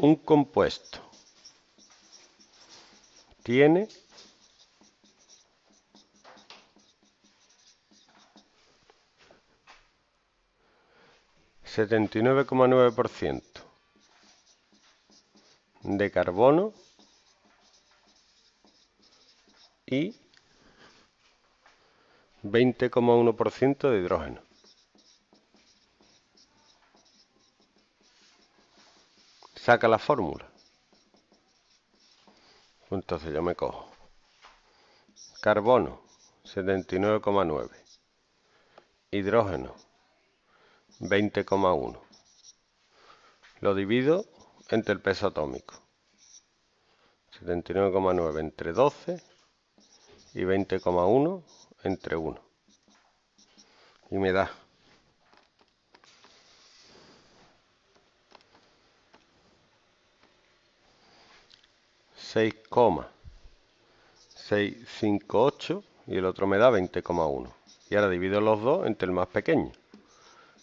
Un compuesto tiene ...79,9% de carbono y 20,1% de hidrógeno. Saca la fórmula. Entonces yo me cojo carbono 79,9, hidrógeno 20,1. Lo divido entre el peso atómico. 79,9 entre 12 y 20,1 entre 1. Y me da 6,658 y el otro me da 20,1. Y ahora divido los dos entre el más pequeño.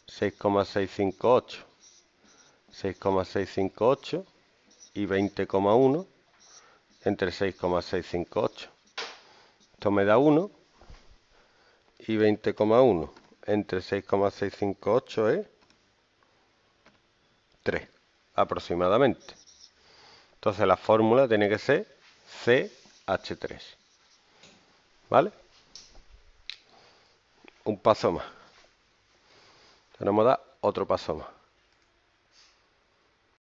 6,658, 6,658 y 20,1 entre 6,658. Esto me da 1 y 20,1 entre 6,658 es 3 aproximadamente. Entonces la fórmula tiene que ser CH3. ¿Vale? Un paso más. Ahora vamos a dar otro paso más.